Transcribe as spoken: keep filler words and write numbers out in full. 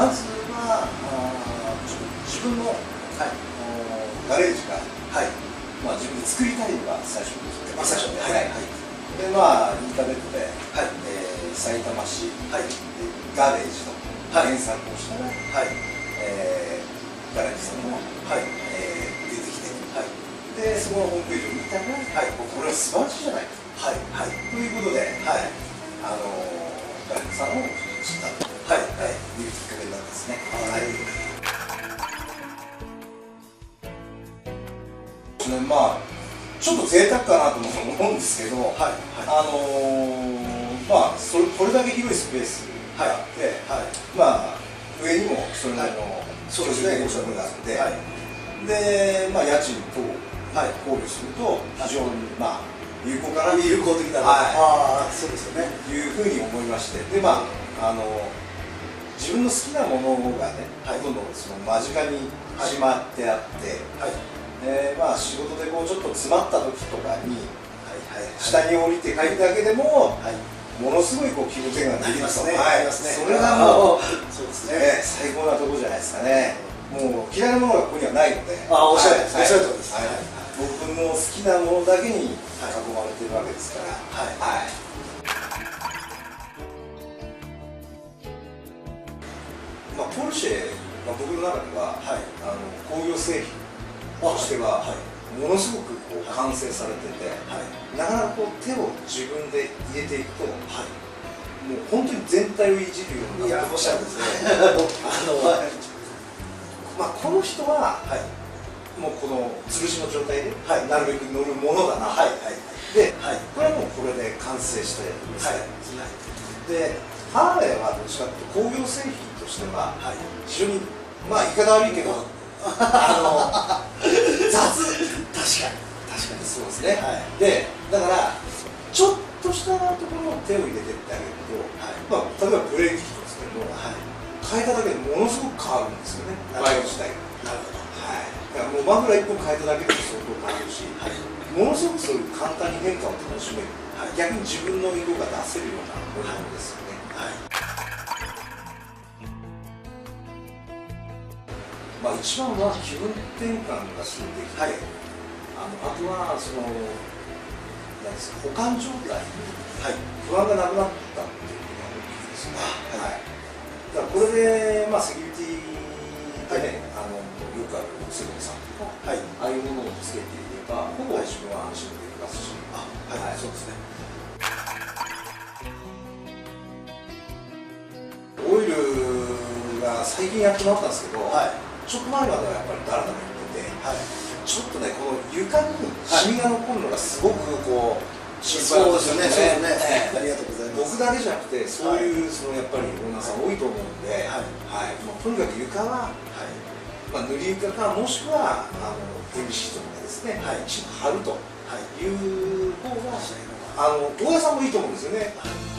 まずはあ自分の、はい、ガレージが、はいまあ、自分で作りたいのが最初に聞いてます。最初ね、はいはいでまあ、インターネットで、はいえー、埼玉市、はい、ガレージと検索をしたら、はいえー、ガレージさんも、はいえー、出てきて、はい、でそこのホームページを見たら、はい、これは素晴らしいじゃないか、はいはい、ということで、はいあのー、ガレージさんを知ったという、はいはい、いうきっかけになったんですね。はい、まあちょっと贅沢かなと思うんですけど、はいあのー、まあそれこれだけ広いスペースがあって、はいはい、まあ上にもそれなりの居住でご自宅があって、はい、でまあ家賃等を考慮すると非常にまあ有効かな有効的だな、はい、ああそうですよねいうふうに思いまして、でまああの自分の好きなものがね、はい、どんどんその間近にしまってあって。はいはいえーまあ、仕事でこうちょっと詰まった時とかに下に降りて帰るだけでも、はい、ものすごいこう気分転換になりますね。それがもうそうですね、最高なところじゃないですかね。もう嫌いなものがここにはないので、おっしゃるとおりです。僕の好きなものだけに囲まれてるわけですから。はいはいまあ、ポルシェ、まあ、僕の中では、はい、あの工業製品としては、ものすごくこう完成されてて、なかなかこう手を自分で入れていくと、もう本当に全体をいじるようになっておっしゃるんですね。この人は、もうこのつるしの状態で、なるべく乗るものだな、で、これはもうこれで完成してですね、ハーレーはどっちかというと、工業製品としては、非常に、まあ、言い方悪いけど、あの雑確かに確かにそうですね、はい、でだからちょっとしたところに手を入れてってあげると、はいまあ、例えばブレーキとかですけども、はい、変えただけでものすごく変わるんですよね、バイク自体が。なるほど、はい、だからもうマフラーいっぽん変えただけでも相当変わるし、はい、ものすごくそういう簡単に変化を楽しめる、はい、逆に自分の色が出せるようなものですよね。はいはいまあ一番は気分転換が進んできて、はい、あ, のあとはそのなんですか保管状態、はい、不安がなくなったっていうのが大きいですね。はい、だからこれで、まあ、セキュリティでね、はい、あのよくあるセブンさんとか、はい、ああいうものをつけていればほぼ自分は安心できますし、あはい、はい、そうですね。オイルが最近やってもらったんですけど。はいちょっと前まではやっぱりだらだら言ってて、はい、ちょっとね、この床にシミが残るのがすごくこう心配ですよね。ありがとうございます。僕だけじゃなくて、そういうそのやっぱりオーナーさん多いと思うんで、はい、はい、まあ、とにかく床は、はい、まあ塗り床かもしくはあのテレビシートとかですね、はい、一緒に貼るという方が、あの大家さんもいいと思うんですよね。はい